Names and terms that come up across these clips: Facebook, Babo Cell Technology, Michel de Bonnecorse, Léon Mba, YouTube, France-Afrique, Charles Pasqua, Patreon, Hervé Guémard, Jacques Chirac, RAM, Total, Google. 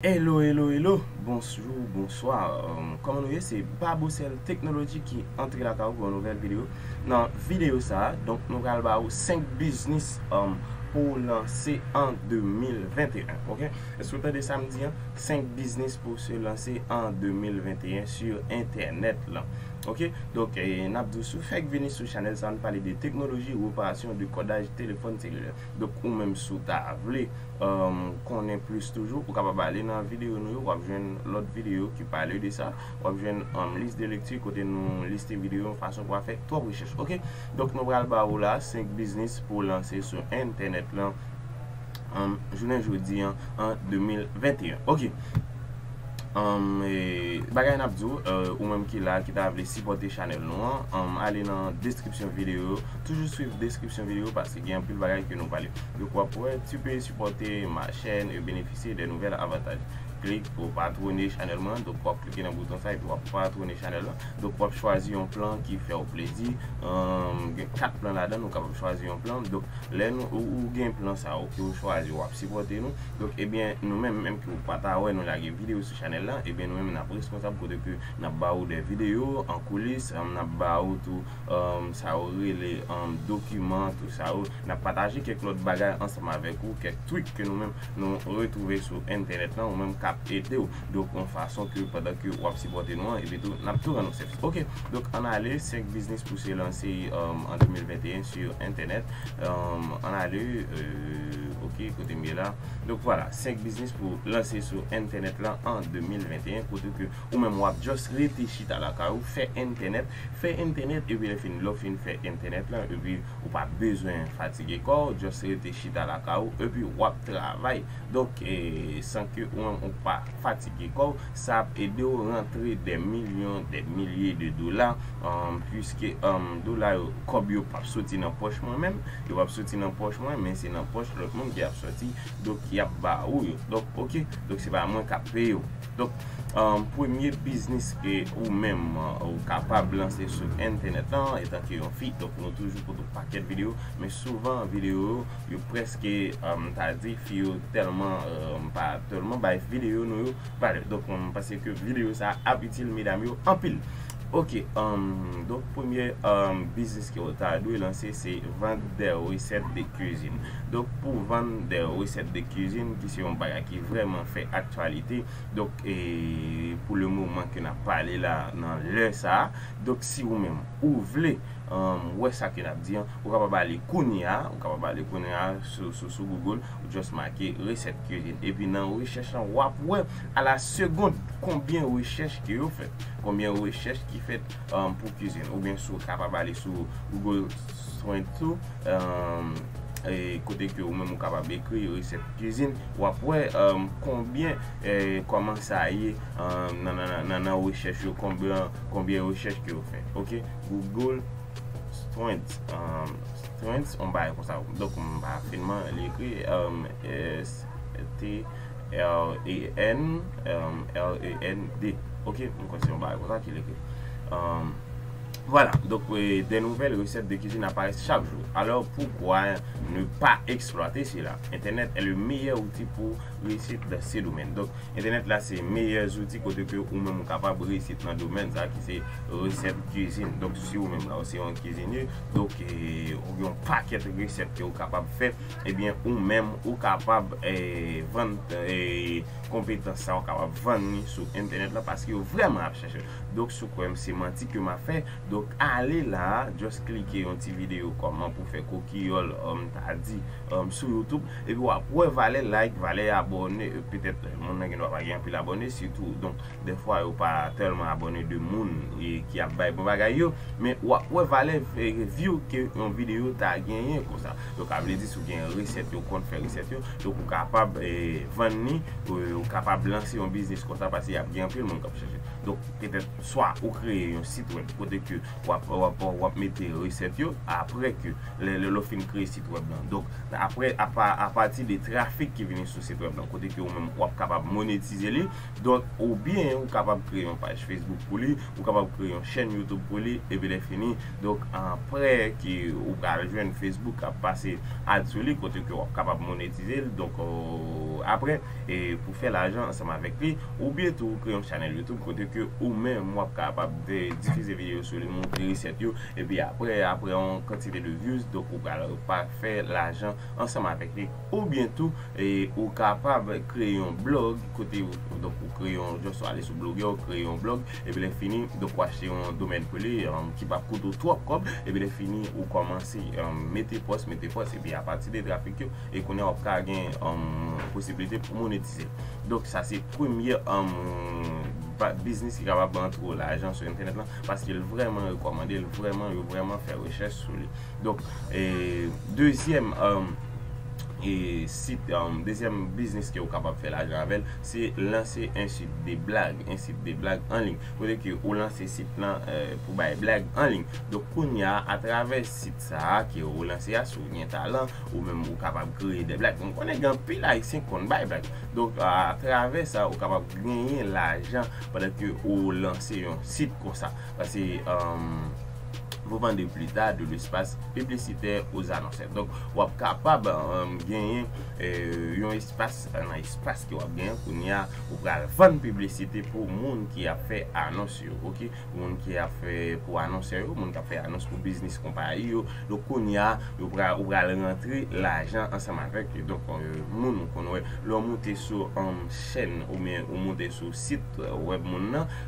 Hello, hello, hello, bonjour, bonsoir. Comme vous voyez, c'est Babo Cell Technology qui entre la pour une nouvelle vidéo. Dans la vidéo, ça, donc nous allons 5 business pour lancer en 2021. Ok, est-ce que vous avez samedi 5 business pour se lancer en 2021 sur internet là. Ok, donc n'abdou sou fek vini sur channel ça nous parler de technologie ou opération de codage téléphone cellulaire. Donc ou même sou ta vle connaît plus toujours ou capable aller dans vidéo nous ou joindre l'autre vidéo qui parle de ça ou joindre une liste de lecture côté nous lister vidéo en façon pour faire trois recherches. OK, donc nous va ba ou là 5 business pour lancer sur internet là jeudi en 2021. OK. Bagay n'abdou ou même qui là qui t'a voulu supporter channel noir aller dans description vidéo, toujours suivre description vidéo parce qu'il y a un peu de bagay que nous parlons de quoi pour tu peux supporter ma chaîne et bénéficier des nouvelles avantages. Clique pour patronner channel man, donc on cliquer dans bouton ça et pour patronner channel là, donc on choisir un plan qui fait au plaisir. Il y a 4 plans là-dedans, donc on choisir un plan, donc là nous ou gain plan ça ou choisir ou supporter nous. Donc et bien nous même que vous partager nous la vidéo sur channel là, et bien nous même on responsable pour que n'a ba ou des vidéos en coulisses, on n'a ba ou tout ça les documents tout ça, n'a partager quelques autres bagages ensemble avec vous, quelques trucs que nous même nous retrouver sur internet là ou même et tout, donc en façon que pendant que vous supportez nous et bien tout n'a tout dans nos services. OK, donc on a allé 5 business pour se lancer en 2021 sur internet. On a allé OK côté mieux là, donc voilà 5 business pour lancer sur internet là en 2021 côté que ou même wap just réfléchir à la carou fait internet et bien fin fait internet là et puis ou pas besoin fatiguer corps just réfléchir à la carou et puis wap travail, donc sans que ou pas fatigué comme ça aide au rentrer des millions des milliers de $, puisque $, comme yo pas sorti dans poche moi même yo pas sorti dans poche moi, mais c'est dans poche l'autre monde qui a sorti, donc il y a ba ou yo. Donc OK, donc c'est pas moi qui paye. Donc premier business que ou même capable lancer sur internet là étant que on fit, donc nous toujours pour tout paquet de vidéos, mais souvent vidéo yo presque t'as dit fio tellement pas tellement vidéo nous parler, donc on pense que vidéo ça a utile mesdames yo en pile. OK, donc premier business que on a dû lancer c'est vendre des recettes de cuisine. Donc pour vendre des recettes de cuisine qui sont un bagage qui vraiment fait actualité, donc et pour le moment que n'a parlé là dans l'heure ça, donc si vous même ou voulez ouais ça que n'a dit on capable aller kounia, on capable aller kounia sur Google ou juste marquer recette cuisine et puis dans recherche en ouais à la seconde combien recherche que vous faites, combien recherche qui fait pour cuisine, ou bien sur capable aller sur Google soin tout et côté que vous même capable écrire recette cuisine ou après combien comment ça y est dans recherche combien recherche que vous faites. OK, Google Trends, on va comme ça, donc on va finalement l'écrire TREND. OK, on va comme ça qu'il écrit. Voilà, donc des nouvelles recettes de cuisine apparaissent chaque jour. Alors pourquoi ne pas exploiter cela? Internet est le meilleur outil pour réussir dans ces domaines. Donc internet là c'est meilleur outil côté que ou même capable réussir dans le domaine ça qui c'est recette cuisine. Donc si vous même là aussi en cuisinier, donc on a un paquet de recettes que vous capable faire et bien ou même ou capable vendre compétences ça capable vendre sur internet là parce que vraiment à chercher. Donc sur quoi même sémantique que m'a fait, donc allez là juste cliquer une petite vidéo comment pour faire coquillole t'as dit sur YouTube et puis après valez like, valez abonner, peut-être mon qui doit pas gagner puis l'abonner surtout, donc des fois ou pas tellement abonné de monde et qui a bail bon bagaille, mais ouais valez view que une vidéo t'a gagné comme ça, donc ça veut dire si vous avez une recette ou qu'on fait recette donc vous capable vendre ou capable lancer un business comme ça parce qu'il y a bien plus monde qui cherche. Donc peut-être soit ou créer un site web côté que ou mettre recette yo après que le fin créer site web là, donc après à partir des trafic qui viennent sur site web là côté que ou même ou capable monétiser lui, donc ou bien ou capable créer une page Facebook pour lui ou capable créer une chaîne YouTube pour lui et puis fini, donc après que ou capable joindre Facebook à passer à sur lui côté que ou capable monétiser, donc après et pour faire l'argent ensemble avec lui, ou bientôt créer un channel YouTube côté que ou même moi capable de diffuser vidéo sur le monde des recettes et puis après on quantité de views, donc on va faire l'argent ensemble avec lui, ou bientôt et ou capable créer un blog côté donc pour créer je suis allé sur blogueur créer un blog et puis fini donc acheter un domaine pour lui qui va coûter 3 comme et puis fini ou commencer mettez post et puis à partir des trafics et qu'on a une possibilité pour monétiser. Donc ça c'est premier business qui est capable de prendre l'argent sur internet là, parce qu'il est vraiment recommandé, il vraiment faire recherche sur lui. Donc deuxième et site deuxième business qui est capable de faire l'argent avec, c'est lancer un site des blagues, en ligne. Vous voyez que vous lancez ce site là pour faire des blagues en ligne. Donc on y a à travers ce site ça qui est lancé à sur un talent ou même vous capable de créer des blagues. Donc on est grand pile haïtien qu'on fait blagues. Donc à travers ça vous capable de gagner l'argent pendant que vous lancez un site comme ça, parce que vous vendez plus tard de l'espace publicitaire aux annonceurs. Donc, vous êtes capable de gagner un espace, qui vous gagne pour vendre la publicité pour les gens qui a fait annonce, ok? Les gens qui a fait pour annonceurs, les gens qui a fait annonce pour business compagnie. Donc, vous allez rentrer l'argent ensemble avec eux. Donc, les gens monter sur une chaîne ou bien monter sur site web.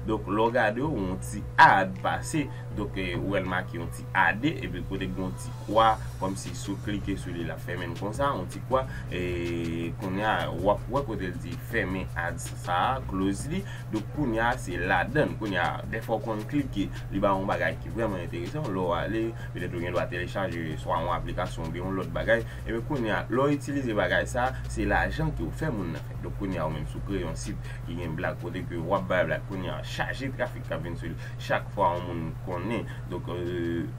Donc, vous regardez, vous avez ad passé. Donc, vous avez marqué un petit ad et puis vous avez un petit quoi, comme si vous cliquez sur la ferme comme ça, un petit quoi. Et qu'on a ou quand elle dit fermer ad ça closely, donc qu'on a c'est la donne qu'on a des fois qu'on clique il va un bagage qui est vraiment intéressant, l'on aller peut-être on doit télécharger soit une application ou l'autre bagage et puis qu'on a l'on utilise bagage ça c'est l'argent qui vous fait mon affaire. Donc qu'on a même sous créer un site qui est blague côté que web blague qu'on a chargé trafic qui vient sur chaque fois on connaît donc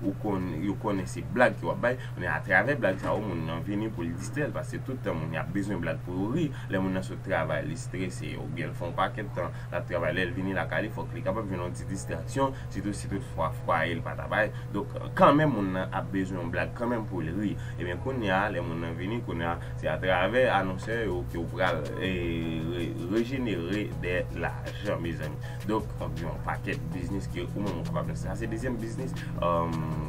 on connaît ces blagues qui web on est à travers blague ça on en vient pour le distraire parce que tout le monde a besoin de blagues pour rire. Les gens se travaillent, ils stressent, ils font pas quel temps, ils travaillent, ils viennent à la calife, ils sont capables de venir en distraction, surtout si toutefois, ils ne sont pas capables. Donc, quand même, on a besoin de blagues, quand même pour le rire. Et bien, quand on a les gens venus, c'est à travers annonceurs qui vont régénérer de l'argent, mes amis. Donc, on a un paquet de business qui est capable de lancer. C'est le deuxième business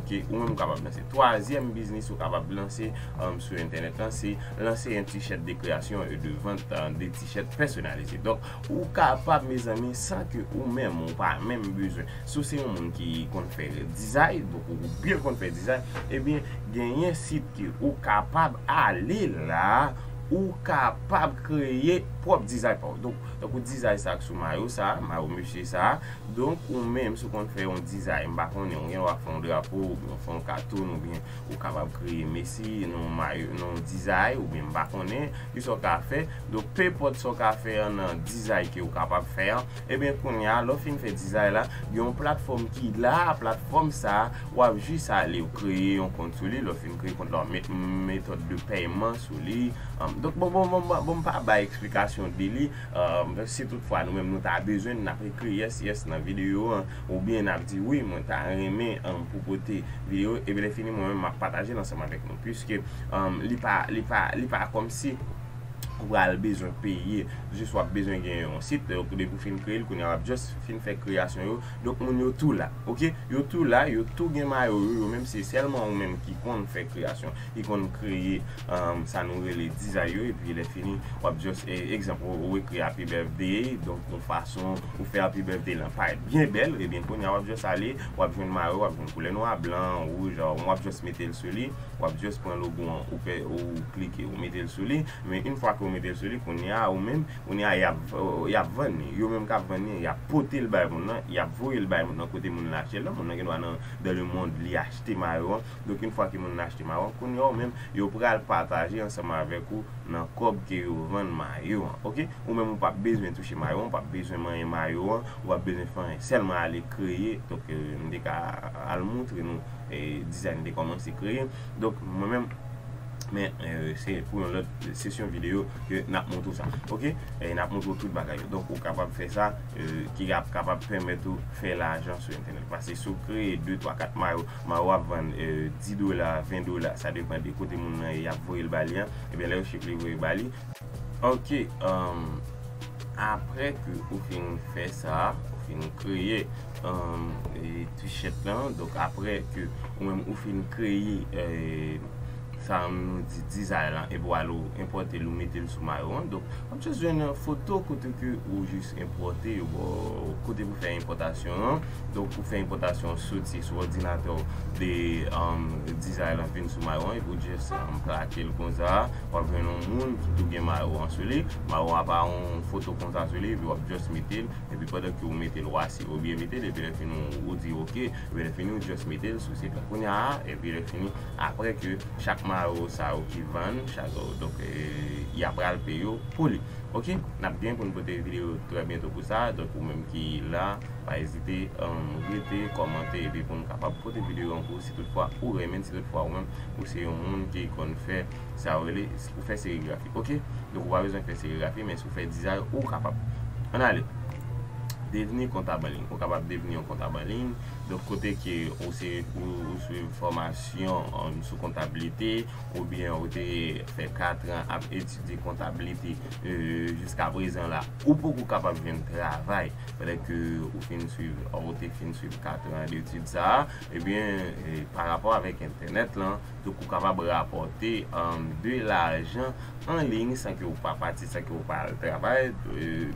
qui est capable de lancer. Le troisième business qui est capable de lancer sur Internet, c'est lancer un t-shirt de création et de vente des t-shirts personnalisés. Donc, ou capable, mes amis, sans que vous-même, ou pas même besoin. Si c'est un monde qui fait le design, donc ou bien qu'on fait design, eh bien, gagner un site qui est capable d'aller là, ou capable de créer propre design. Donc, vous design ça sur Mario, ça, Mario Monsieur, ça. Donc, ou même si on fait un design, on va faire un drapeau, on fait un carton, ou bien on est capable de créer Messi, non design, ou bien on est capable de faire. Donc, peu importe ce qu'on fait un design qui est capable de faire, et bien, quand on a l'offre de design là, il y a une plateforme qui est là, la plateforme ça, ou juste aller créer, on contrôle, l'offre créer contre leur méthode de paiement sur lui. Donc, bon, pas d'explication de lui. Si toutefois nous-mêmes nous avons besoin d'écrire yes dans la vidéo, ou bien nous dit oui, moi t'as aimé pour côté vidéo, et bien fini moi-même m'a partagé ensemble avec nous, puisque il n'est pas comme si vous avez besoin de payer, je sois besoin de gagner un site, vous fin créer, vous avez juste fin faire création, donc vous avez tout là, ok? Vous avez tout là, vous avez tout gagné, même si c'est seulement vous même qui compte faire création, qui compte créer, ça nous les design, et puis il est fini, vous avez juste, exemple, vous créez Happy Birthday, donc de façon, vous faites Happy Birthday, là, paraît bien belle, et bien, vous avez juste aller, vous avez besoin de maillot, vous avez besoin de couleur noir, blanc, rouge, vous avez juste mettre le soleil, vous avez juste prendre le logo, vous cliquez, vous mettez le soleil, mais une fois que mettez celui qu'on y a ou même on y a il y a porté le bail mon il y a volé le bail mon côté mon lâcher là mon dans le monde il acheter marron. Donc une fois que mon acheter marron qu'on y a ou même il pourra le partager ensemble avec vous dans cob qui vend maillot, OK? Ou même on pas besoin toucher maillot, pas besoin manger maillot, on va besoin faire seulement aller créer. Donc on dit à le montrer nous et design de comment c'est créé. Donc moi même mais c'est pour une autre session vidéo que n'a montré ça, ok? Et n'a montré tout le bagage. Donc on est capable de faire ça qui est capable de permettre de faire l'argent sur internet, parce que si vous créez 2, 3, 4 maillots, maillots vendent $10, $20, ça dépend des côtés mon il y a volé le balien et bien là je suis le balien. Ok, après que vous finissez faire ça, vous finissez créer et t-shirt là, donc après que vous finissez créer ça nous dit design là, et voilà, importer le mettez sur maillot. Donc on juste une photo côté que ou juste importer ou côté vous faire importation. Donc vous faire importation sorti sur ordinateur des design là vient sur maillot et vous juste plaquer comme ça pour que nous monde tout bien maillot ensoleillé, maillot pas une photo comme ça ensoleillé, vous juste mettez et puis pendant que vous mettez le voici ou bien mettez et puis vous dit OK, et puis fini juste mettez sur cette là et puis fini après que chaque ça qui vend chaque donc il y a pas le payer pour lui. OK, n'a bien pour une petite vidéo très bientôt pour ça, donc vous même qui là pas hésiter regarder, commenter et puis pour nous capable pour des vidéos en cours si toutefois ou même si toutefois ou même ou c'est un monde qui connaît faire ça relé pour faire sérigraphie. OK, donc vous pas besoin de faire sérigraphie mais si vous faites design ou capable on allez devenir comptable en ligne, on est capable de devenir comptable en ligne. Donc côté qui est aussi une formation sur comptabilité ou bien on fait 4 ans à étudier comptabilité jusqu'à présent là ou beaucoup capable de travail parce que vous finissez suivre on finissez suivre 4 ans d'études ça et bien par rapport avec internet là donc vous capable rapporter de l'argent en ligne sans que vous pas partir sans que vous pas travail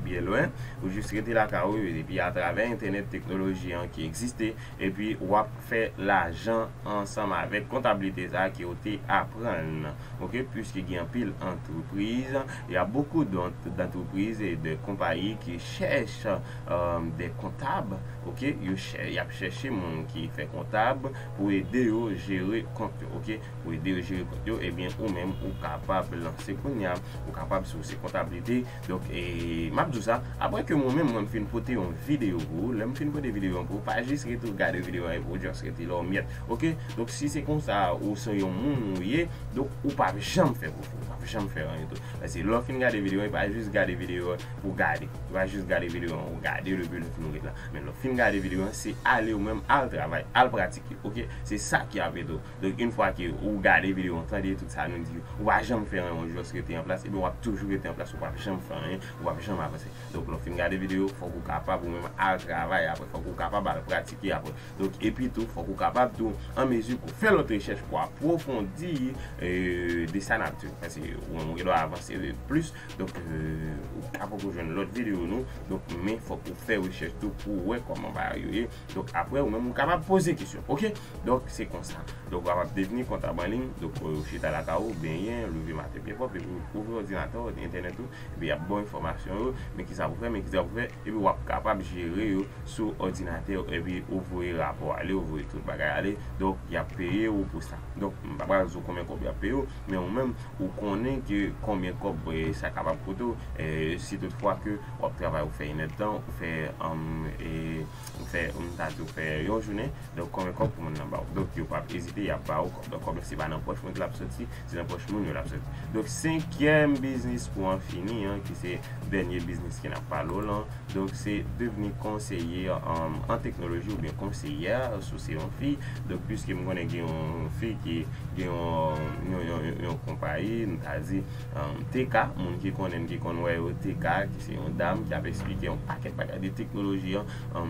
bien loin ou juste rester là et puis à travers internet technologie hein, qui existait et puis on va faire l'argent ensemble avec comptabilité ça qui était apprendre. OK, puisqu'il y a un pile entreprise, il y a beaucoup d'entreprises et de compagnies qui cherchent des comptables. OK, il y a cherché mon qui fait comptable pour aider à gérer compte. OK, pour aider à gérer compte et bien ou même ou capable lancer connait ou capable sur ces comptabilités. Donc et m'a dit ça après que moi même moi fin porter une vidéo pour l'aime fin pour des vidéos pour pas juste regarder vidéo et pour juste rester là miette. OK, donc si c'est comme ça ou sont un monde mouillé donc ou pas jamais faire pour pas jamais faire rien tout parce que l'on fin regarder vidéo et pas juste regarder vidéo pour regarder tu vas juste regarder vidéo regarder le but nous là mais l'on fin regarder vidéo c'est aller ou même à travail à pratiquer. OK, c'est ça qui a fait tout. Donc une fois que vous regardez vidéo entendez tout ça nous dit ou pas jamais faire un juste rester en place et bien on toujours été en place ou pas jamais faire rien ou pas jamais avancer. Donc l'on fin regarder vidéo faut qu'on capable ou même à travail après faut qu'on capable à pratiquer après donc et puis tout faut qu'on capable tout en mesure pour faire notre recherche pour approfondir des sanatures parce que on doit avancer plus donc capable de joindre l'autre vidéo nous donc mais faut qu'on faire recherche tout pour ouais comment va arriver donc après ou même capable poser question. OK, donc c'est comme ça donc on va devenir comptable en ligne donc chez à la cao bien lever matin bien propre ouvrir ordinateur internet tout et puis il y a bonne information mais qui ça vous fait mais qui ça vous fait et puis vous êtes capable de gérer sur ordinateur et puis ouvrir rapport aller ouvrir tout bagage aller donc il y a payé ou pour ça donc pas vous combien combien payé mais on même vous connaît que combien combien ça capable pour tout si toutefois que vous travail vous fait un temps vous fait et vous fait une date vous fait une journée donc combien combien pour mon number donc vous pas hésiter il y a pas donc comme c'est pas dans proche monde la sortie c'est dans proche monde la sortie donc 5e business pour en finir qui c'est dernier business qui n'a pas l'eau. Donc c'est devenir conseiller en technologie ou bien conseillère sur ces filles. Donc puisque moi connais une fille qui est une compagnie, on a dit TK, mon qui connaît TK, qui c'est une dame qui avait expliqué un paquet de technologies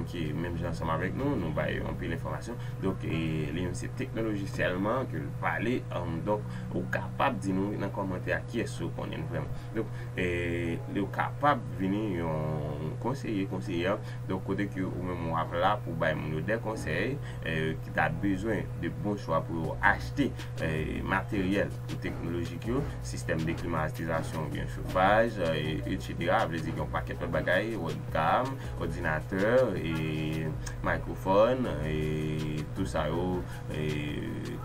qui même ensemble avec nous, nous avons un peu l'information. Donc c'est technologie seulement que le parler donc au capable de nous dans commentaire qui est ce qu'on est vraiment. Donc le capable venir conseiller donc côté que ou même on a là pour bailler des conseils qui t'a besoin de bons choix pour acheter matériel technologique système de climatisation bien chauffage etc. Vous dire qu'on paquet de bagaille webcam ordinateur et microphone et tout ça et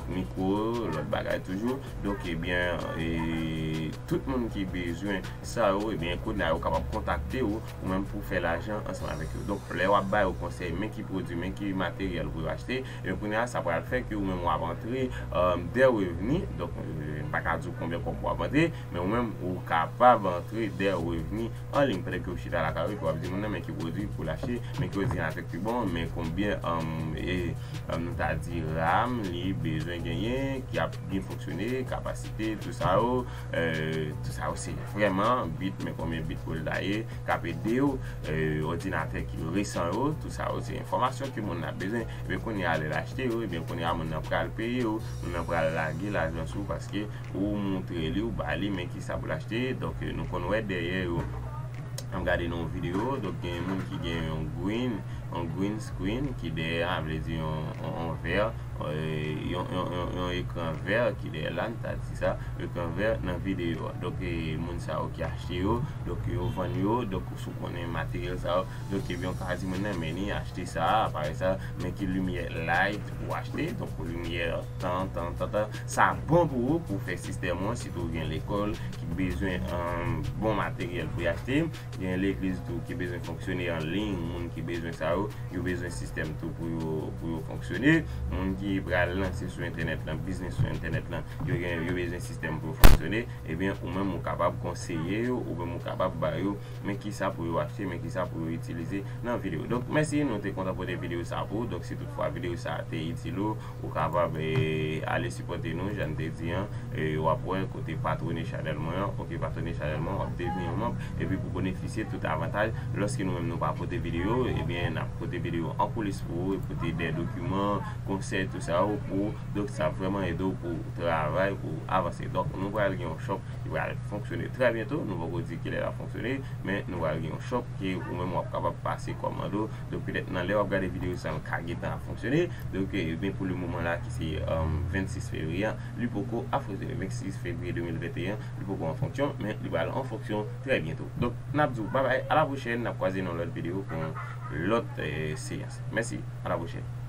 micro l'autre bagaille toujours donc et bien et tout le monde qui besoin ça et bien qu'on est capable contacter ou même pour faire l'argent ensemble avec eux. Donc, les wabba au conseil, mais qui produit, mais qui matériel pour acheter, et puis ça va faire que vous-même vous avez des revenus, donc pas qu'à dire combien qu'on peut inventer, mais vous-même vous capable d'entrer des revenus en ligne. Peut-être que vous êtes à la carrière, vous avez dit, mais qui produit pour l'acheter, mais qui vous dit avec plus bon, mais combien nous avons dit RAM, les besoins gagnés, qui a bien fonctionné, capacité, tout ça aussi. Vraiment, bit, mais combien bit pour d'ailleurs, KPD, ordinateur qui récent, tout ça aussi. Information que mon a besoin, mais qu'on est allé l'acheter, mais qu'on est à mon après le payer, on a pas largué l'argent sous parce que ou montrer lui ou bali, mais qui ça pour l'acheter, donc nous connaissons derrière. Regardez nos vidéos, donc il y a un monde qui gagne un green screen qui derrière, veut dire en vert, un écran vert qui derrière là, t'as dit ça, écran vert dans vidéo. Donc les monde ça qui acheté, donc ils vendent, donc sous connaît matériel ça, donc ils viennent quasiment mais ni acheter ça, par ça, mais qui lumière light pour acheter, donc lumière tant ça bon pour vous pour faire système si vous gagnez l'école qui besoin un bon matériel pour acheter. Il y a l'église qui a besoin de fonctionner en ligne, les gens qui ont besoin de ça, ils ont besoin de système tout pour fonctionner, les gens qui ont lancé sur internet, le business sur internet, ils ont besoin de système pour fonctionner, et bien ou même sont capables de conseiller, ou même sont capables de faire, mais qui ça pour acheter, mais qui ça pour utiliser dans la vidéo. Donc merci, nous sommes contents pour des vidéos ça pour, donc si toutefois la vidéo ça a été utile, vous êtes capable d'aller supporter nous, j'en ai dit, et vous pouvez côté patronner channellement, ok patronner channellement, vous pouvez devenir membre, et puis pour bénéficier tout avantage lorsque nous-mêmes nous pas porter vidéo et bien n'a porter vidéo en police pour écouter des documents conseils tout ça pour donc ça vraiment aide pour travail pour avancer donc nous allons avoir un shop qui va fonctionner très bientôt nous va dire qu'il va fonctionner mais nous allons avoir un shop qui ou même capable passer commando donc peut-être dans les regarder vidéo ça va fonctionner donc bien pour le moment là qui c'est 26 février l'hypoco a fonctionné 26 février 2021 l'hypoco en fonction mais il va en fonction très bientôt donc Nabdou, bye bye, à la prochaine, on va croiser dans l'autre vidéo pour l'autre séance. Merci, à la prochaine.